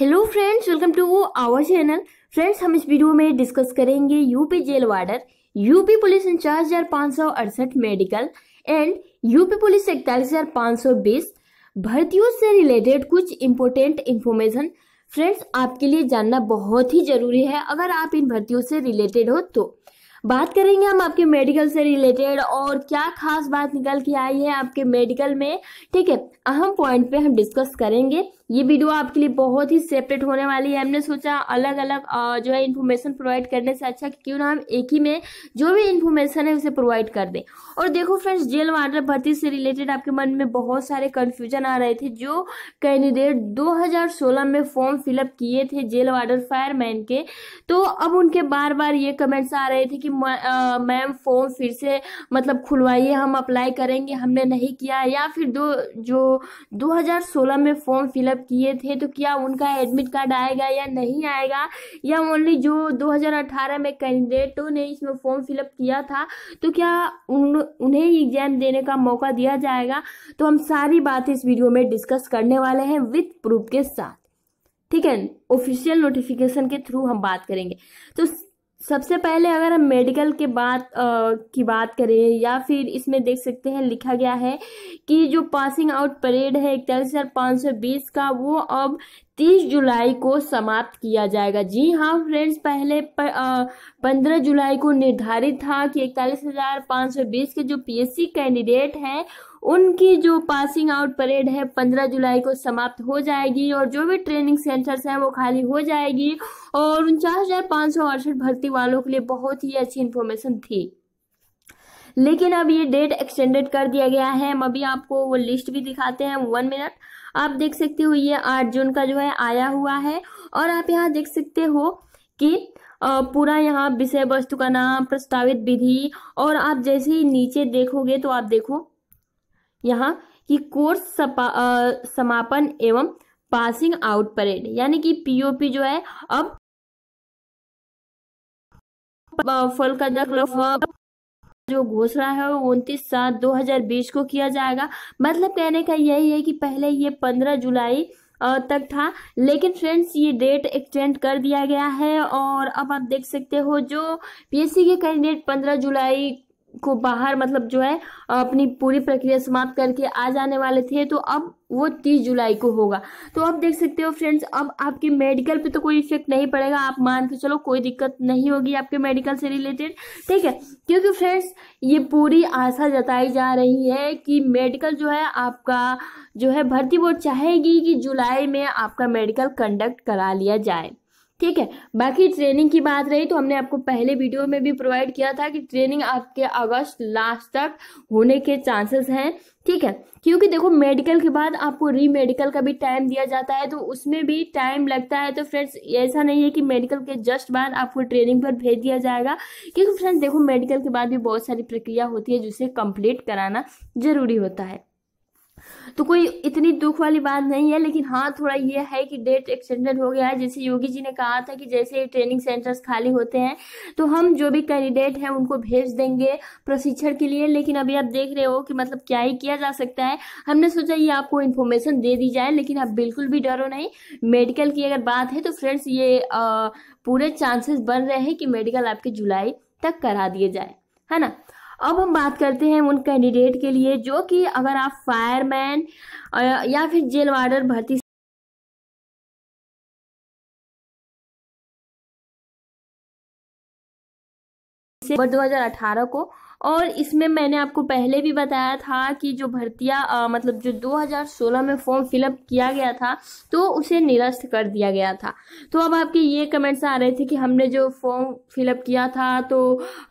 Hello friends, welcome to our channel. Friends, हम इस video में डिस्कस करेंगे UP jail warder, UP police 49,568 medical and UP police 41,520 भर्तियों से रिलेटेड कुछ इम्पोर्टेंट इन्फॉर्मेशन। फ्रेंड्स, आपके लिए जानना बहुत ही जरूरी है अगर आप इन भर्तियों से रिलेटेड हो। तो बात करेंगे हम आपके मेडिकल से रिलेटेड और क्या खास बात निकल के आई है आपके मेडिकल में। ठीक है, अहम पॉइंट पे हम डिस्कस करेंगे। ये वीडियो आपके लिए बहुत ही सेपरेट होने वाली है। हमने सोचा अलग अलग जो है इन्फॉर्मेशन प्रोवाइड करने से अच्छा क्यों ना हम एक ही में जो भी इन्फॉर्मेशन है उसे प्रोवाइड कर दें। और देखो फ्रेंड्स, जेल वार्डर भर्ती से रिलेटेड आपके मन में बहुत सारे कन्फ्यूजन आ रहे थे। जो कैंडिडेट 2016 में फॉर्म फिलअप किए थे जेल वार्डर फायरमैन के, तो अब उनके बार बार ये कमेंट्स आ रहे थे कि मैम फॉर्म फिर से मतलब खुलवाइए, हम अप्लाई करेंगे, हमने नहीं किया। या फिर जो 2016 में फॉर्म फिलअप किए थे तो क्या उनका एडमिट कार्ड आएगा या नहीं आएगा, या ओनली जो 2018 में कैंडिडेटों ने इसमें फॉर्म फिलअप किया था तो क्या उन्हें एग्जाम देने का मौका दिया जाएगा। तो हम सारी बातें इस वीडियो में डिस्कस करने वाले हैं विथ प्रूफ के साथ। ठीक है, ऑफिशियल नोटिफिकेशन के थ्रू हम बात करेंगे। तो सबसे पहले अगर हम मेडिकल के बात करें, या फिर इसमें देख सकते हैं लिखा गया है कि जो पासिंग आउट परेड है 41,520 का, वो अब 30 जुलाई को समाप्त किया जाएगा। जी हाँ फ्रेंड्स, पहले 15 जुलाई को निर्धारित था कि 41,520 के जो पीएससी कैंडिडेट हैं उनकी जो पासिंग आउट परेड है 15 जुलाई को समाप्त हो जाएगी और जो भी ट्रेनिंग सेंटर्स हैं वो खाली हो जाएगी। और 49,568 भर्ती वालों के लिए बहुत ही अच्छी इन्फॉर्मेशन थी, लेकिन अब ये डेट एक्सटेंडेड कर दिया गया है। हम अभी आपको वो लिस्ट भी दिखाते हैं, 1 मिनट। आप देख सकते हो ये 8 जून का जो है आया हुआ है। और आप यहाँ देख सकते हो कि पूरा यहाँ विषय वस्तु का नाम, प्रस्तावित विधि, और आप जैसे ही नीचे देखोगे तो आप देखो यहाँ कि कोर्स समापन एवं पासिंग आउट परेड, यानी कि पीओपी जो है अब फल का जो घोषणा है वो 29/7/2020 को किया जाएगा। मतलब कहने का यही है कि पहले ये 15 जुलाई तक था, लेकिन फ्रेंड्स ये डेट एक्सटेंड कर दिया गया है। और अब आप देख सकते हो जो पीएससी के कैंडिडेट 15 जुलाई को बाहर मतलब जो है अपनी पूरी प्रक्रिया समाप्त करके आ जाने वाले थे, तो अब वो 30 जुलाई को होगा। तो आप देख सकते हो फ्रेंड्स, अब आपके मेडिकल पे तो कोई इफेक्ट नहीं पड़ेगा। आप मान के चलो कोई दिक्कत नहीं होगी आपके मेडिकल से रिलेटेड। ठीक है, क्योंकि फ्रेंड्स ये पूरी आशा जताई जा रही है कि मेडिकल जो है आपका जो है भर्ती बोर्ड चाहेगी कि जुलाई में आपका मेडिकल कंडक्ट करा लिया जाए। ठीक है, बाकी ट्रेनिंग की बात रही तो हमने आपको पहले वीडियो में भी प्रोवाइड किया था कि ट्रेनिंग आपके अगस्त लास्ट तक होने के चांसेस हैं। ठीक है, क्योंकि देखो मेडिकल के बाद आपको री मेडिकल का भी टाइम दिया जाता है, तो उसमें भी टाइम लगता है। तो फ्रेंड्स ऐसा नहीं है कि मेडिकल के जस्ट बाद आपको ट्रेनिंग पर भेज दिया जाएगा, क्योंकि फ्रेंड्स देखो मेडिकल के बाद भी बहुत सारी प्रक्रिया होती है जिसे कंप्लीट कराना जरूरी होता है। तो कोई इतनी दुख वाली बात नहीं है, लेकिन हाँ थोड़ा ये है कि डेट एक्सटेंडेड हो गया है। जैसे योगी जी ने कहा था कि जैसे ही ट्रेनिंग सेंटर्स खाली होते हैं तो हम जो भी कैंडिडेट हैं उनको भेज देंगे प्रशिक्षण के लिए, लेकिन अभी आप देख रहे हो कि मतलब क्या ही किया जा सकता है। हमने सोचा ये आपको इन्फॉर्मेशन दे दी जाए, लेकिन आप बिल्कुल भी डरो नहीं। मेडिकल की अगर बात है तो फ्रेंड्स ये पूरे चांसेस बन रहे हैं कि मेडिकल आपके जुलाई तक करा दिए जाए, है ना। अब हम बात करते हैं उन कैंडिडेट के लिए जो कि अगर आप फायरमैन या फिर जेल वार्डर भर्ती से 2018 को, और इसमें मैंने आपको पहले भी बताया था कि जो भर्तियां मतलब जो 2016 में फॉर्म फिलअप किया गया था तो उसे निरस्त कर दिया गया था। तो अब आपके ये कमेंट्स आ रहे थे कि हमने जो फॉर्म फिलअप किया था तो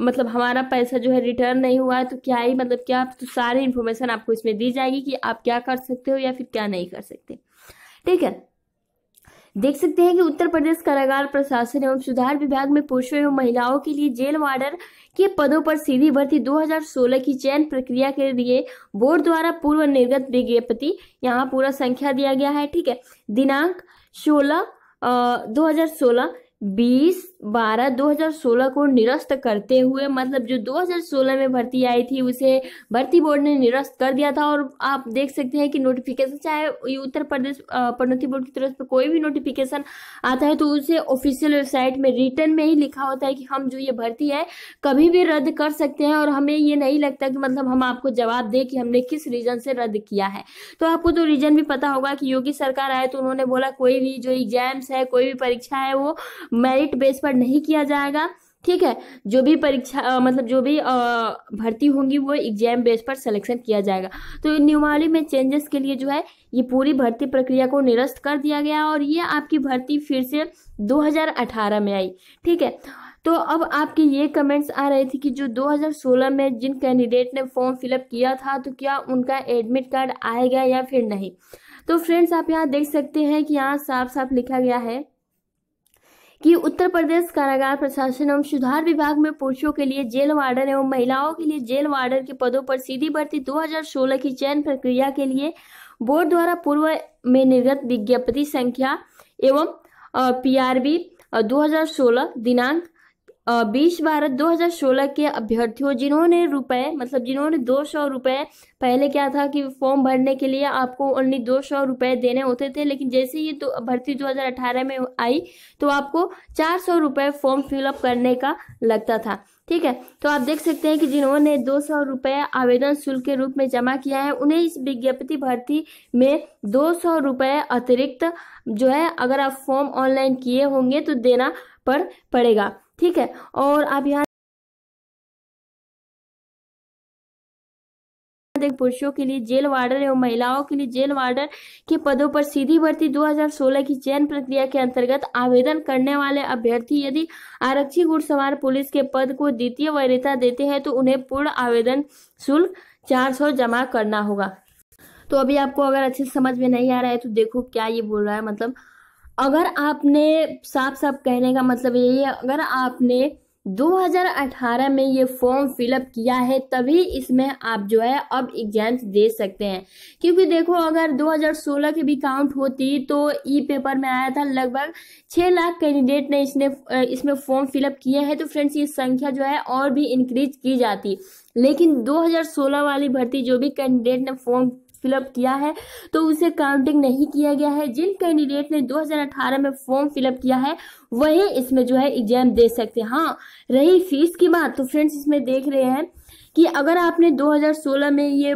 मतलब हमारा पैसा जो है रिटर्न नहीं हुआ है, तो क्या ही मतलब क्या। तो सारी इन्फॉर्मेशन आपको इसमें दी जाएगी कि आप क्या कर सकते हो या फिर क्या नहीं कर सकते। ठीक है, देख सकते हैं कि उत्तर प्रदेश कारागार प्रशासन एवं सुधार विभाग में पुरुषों एवं महिलाओं के लिए जेल वार्डर के पदों पर सीधी भर्ती 2016 की चयन प्रक्रिया के लिए बोर्ड द्वारा पूर्व निर्गत विज्ञप्ति, यहाँ पूरा संख्या दिया गया है। ठीक है, दिनांक 16/2016, 20 12/2016 को निरस्त करते हुए, मतलब जो 2016 में भर्ती आई थी उसे भर्ती बोर्ड ने निरस्त कर दिया था। और आप देख सकते हैं कि नोटिफिकेशन, चाहे उत्तर प्रदेश पदोन्नति बोर्ड की तरफ से कोई भी नोटिफिकेशन आता है तो उसे ऑफिशियल वेबसाइट में रिटर्न में ही लिखा होता है कि हम जो ये भर्ती है कभी भी रद्द कर सकते हैं और हमें ये नहीं लगता कि मतलब हम आपको जवाब दें कि हमने किस रीजन से रद्द किया है। तो आपको तो रीजन भी पता होगा कि योगी सरकार आए तो उन्होंने बोला कोई भी जो एग्जाम्स है, कोई भी परीक्षा है वो मेरिट बेस पर नहीं किया जाएगा, ठीक है। जो भी परीक्षा मतलब जो भी भर्ती होंगी वो एग्जाम बेस पर सिलेक्शन किया जाएगा। तो नियमावली में चेंजेस के लिए जो है ये पूरी भर्ती प्रक्रिया को निरस्त कर दिया गया और ये आपकी भर्ती फिर से 2018 में आई, ठीक है। तो अब आपके ये कमेंट्स आ रहे थे कि जो 2016 में जिन कैंडिडेट ने फॉर्म फिलअप किया था तो क्या उनका एडमिट कार्ड आएगा या फिर नहीं। तो फ्रेंड्स आप यहाँ देख सकते हैं कि यहाँ साफ साफ लिखा गया है कि उत्तर प्रदेश कारागार प्रशासन एवं सुधार विभाग में पुरुषों के लिए जेल वार्डर एवं महिलाओं के लिए जेल वार्डर के पदों पर सीधी भर्ती 2016 की चयन प्रक्रिया के लिए बोर्ड द्वारा पूर्व में निर्गत विज्ञप्ति संख्या एवं PRB 2016 दिनांक 20/12/2016 के अभ्यर्थियों जिन्होंने रुपए मतलब जिन्होंने 200 रुपये, पहले क्या था कि फॉर्म भरने के लिए आपको ओनली 200 रुपये देने होते थे, लेकिन जैसे ये भर्ती 2018 में आई तो आपको 400 रुपये फॉर्म फिलअप करने का लगता था, ठीक है। तो आप देख सकते हैं कि जिन्होंने 200 रुपये आवेदन शुल्क के रूप में जमा किया है उन्हें इस विज्ञप्ति भर्ती में 200 रुपये अतिरिक्त जो है अगर आप फॉर्म ऑनलाइन किए होंगे तो देना पड़ेगा, ठीक है। और आप यहाँ देख पुरुषों के लिए जेल वार्डर एवं महिलाओं के लिए जेल वार्डर के पदों पर सीधी भर्ती 2016 की चयन प्रक्रिया के अंतर्गत आवेदन करने वाले अभ्यर्थी यदि आरक्षी घुड़सवार पुलिस के पद को द्वितीय वरीयता देते हैं तो उन्हें पूर्ण आवेदन शुल्क 400 जमा करना होगा। तो अभी आपको अगर अच्छे से समझ में नहीं आ रहा है तो देखो क्या ये बोल रहा है, मतलब अगर आपने साफ साफ कहने का मतलब यही है अगर आपने 2018 में ये फॉर्म फिलअप किया है तभी इसमें आप जो है अब एग्जाम्स दे सकते हैं, क्योंकि देखो अगर 2016 की भी काउंट होती तो ई पेपर में आया था लगभग 6 लाख कैंडिडेट ने इसमें फॉर्म फिलअप किए हैं। तो फ्रेंड्स ये संख्या जो है और भी इंक्रीज की जाती, लेकिन 2016 वाली भर्ती जो भी कैंडिडेट ने फॉर्म फिलअप किया है तो उसे काउंटिंग नहीं किया गया है। जिन कैंडिडेट ने 2018 में फॉर्म फिलअप किया है वही इसमें जो है एग्जाम दे सकते हैं। हाँ, रही फीस की बात, तो फ्रेंड्स इसमें देख रहे हैं कि अगर आपने 2016 में ये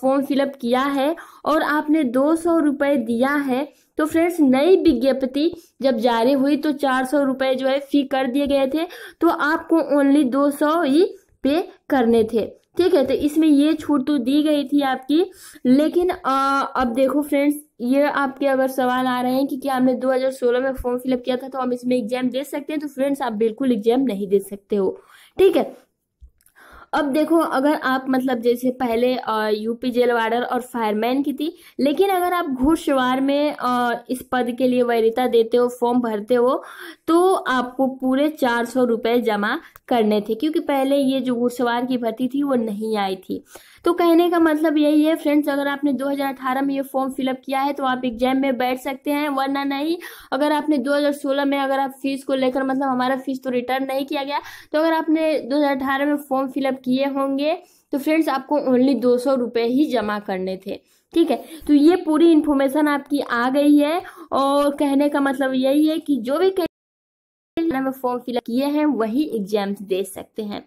फॉर्म फिलअप किया है और आपने 200 रुपये दिया है तो फ्रेंड्स नई विज्ञप्ति जब जारी हुई तो 400 रुपये जो है फी कर दिए गए थे, तो आपको ओनली 200 ही पे करने थे, ठीक है। तो इसमें ये छूट तो दी गई थी आपकी, लेकिन अब देखो फ्रेंड्स ये आपके अगर सवाल आ रहे हैं कि क्या हमने 2016 में फॉर्म फिलअप किया था तो हम इसमें एग्जाम दे सकते हैं, तो फ्रेंड्स आप बिल्कुल एग्जाम नहीं दे सकते हो, ठीक है। अब देखो अगर आप मतलब जैसे पहले यूपी जेल वार्डर और फायरमैन की थी, लेकिन अगर आप घुड़सवार में इस पद के लिए वरीयता देते हो, फॉर्म भरते हो तो आपको पूरे 400 रुपये जमा करने थे, क्योंकि पहले ये जो घुड़सवार की भर्ती थी वो नहीं आई थी। तो कहने का मतलब यही है फ्रेंड्स अगर आपने 2018 में ये फॉर्म फिलअप किया है तो आप एग्जाम में बैठ सकते हैं, वरना नहीं। अगर आपने 2016 में अगर आप फीस को लेकर मतलब हमारा फीस तो रिटर्न नहीं किया गया, तो अगर आपने 2018 में फॉर्म फिलअप किए होंगे तो फ्रेंड्स आपको ओनली 200 रुपये ही जमा करने थे, ठीक है। तो ये पूरी इन्फॉर्मेशन आपकी आ गई है और कहने का मतलब यही है कि जो भी में फॉर्म फिलअप किए हैं वही एग्जाम्स दे सकते हैं।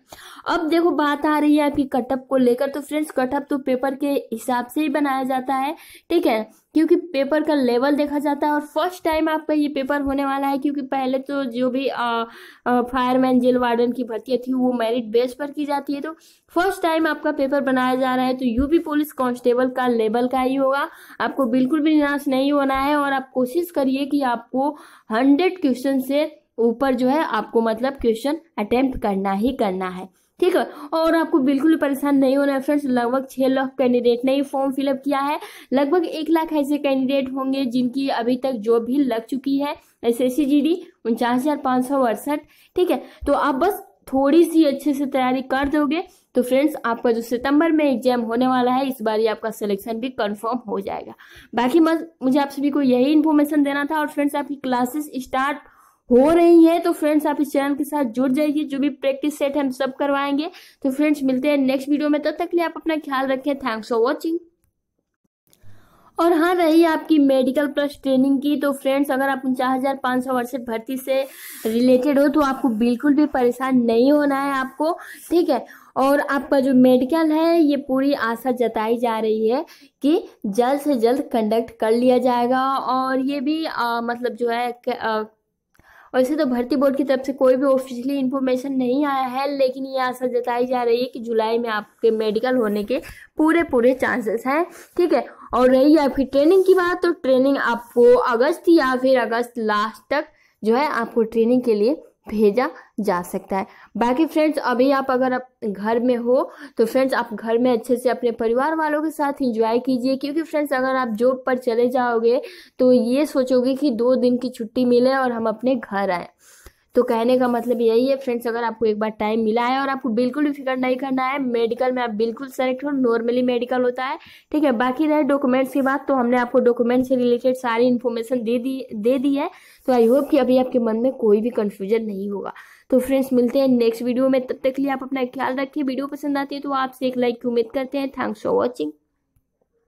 अब देखो बात आ रही है आपकी कटअप को लेकर, तो फ्रेंड्स कटअप तो पेपर के हिसाब से ही बनाया जाता है, ठीक है, क्योंकि पेपर का लेवल देखा जाता है। और फर्स्ट टाइम आपका ये पेपर होने वाला है, क्योंकि पहले तो जो भी फायरमैन जेल वार्डन की भर्ती थी वो मेरिट बेस पर की जाती है, तो फर्स्ट टाइम आपका पेपर बनाया जा रहा है तो यूपी पुलिस कांस्टेबल का लेवल का ही होगा। आपको बिल्कुल भी निराश नहीं होना है और आप कोशिश करिए कि आपको 100 क्वेश्चन से ऊपर जो है आपको मतलब क्वेश्चन अटेम्प्ट करना ही करना है, ठीक है। और आपको बिल्कुल भी परेशान नहीं होना है फ्रेंड्स। लगभग 6 लाख कैंडिडेट ने फॉर्म फिलअप किया है, लगभग 1 लाख ऐसे कैंडिडेट होंगे जिनकी अभी तक जो भी लग चुकी है SSC GD 49,568, ठीक है। तो आप बस थोड़ी सी अच्छे से तैयारी कर दोगे तो फ्रेंड्स आपका जो सितंबर में एग्जाम होने वाला है इस बार ये आपका सिलेक्शन भी कंफर्म हो जाएगा। बाकी मुझे आप सभी को यही इन्फॉर्मेशन देना था। और फ्रेंड्स आपकी क्लासेस स्टार्ट हो रही है, तो फ्रेंड्स आप इस चैनल के साथ जुड़ जाइए, जो भी प्रैक्टिस सेट हम सब करवाएंगे। तो फ्रेंड्स मिलते हैं नेक्स्ट वीडियो में, तब तक के लिए आप अपना ख्याल रखें। Thanks for watching. और हाँ, रही आपकी मेडिकल प्लस ट्रेनिंग की, तो फ्रेंड्स अगर आप 49,568 भर्ती से रिलेटेड हो तो आपको बिल्कुल भी परेशान नहीं होना है आपको, ठीक है। और आपका जो मेडिकल है, ये पूरी आशा जताई जा रही है कि जल्द से जल्द कंडक्ट कर लिया जाएगा। और ये भी मतलब जो है वैसे तो भर्ती बोर्ड की तरफ से कोई भी ऑफिशियली इन्फॉर्मेशन नहीं आया है, लेकिन ये आशा जताई जा रही है कि जुलाई में आपके मेडिकल होने के पूरे चांसेस हैं, ठीक है। और रही आपकी ट्रेनिंग की बात, तो ट्रेनिंग आपको अगस्त या फिर अगस्त लास्ट तक जो है आपको ट्रेनिंग के लिए भेजा जा सकता है। बाकी फ्रेंड्स अभी आप अगर आप घर में हो तो फ्रेंड्स आप घर में अच्छे से अपने परिवार वालों के साथ एंजॉय कीजिए, क्योंकि फ्रेंड्स अगर आप जॉब पर चले जाओगे तो ये सोचोगे कि 2 दिन की छुट्टी मिले और हम अपने घर आए। तो कहने का मतलब यही है फ्रेंड्स, अगर आपको एक बार टाइम मिला है और आपको बिल्कुल भी फिक्र नहीं करना है, मेडिकल में आप बिल्कुल सेलेक्ट हो, नॉर्मली मेडिकल होता है, ठीक है। बाकी रहे डॉक्यूमेंट्स की बात, तो हमने आपको डॉक्यूमेंट से रिलेटेड सारी इन्फॉर्मेशन दे दी है। तो आई होप कि अभी आपके मन में कोई भी कन्फ्यूजन नहीं होगा। तो फ्रेंड्स मिलते हैं नेक्स्ट वीडियो में, तब तक के लिए आप अपना ख्याल रखिए। वीडियो पसंद आती है तो आपसे एक लाइक की उम्मीद करते हैं। Thanks for watching.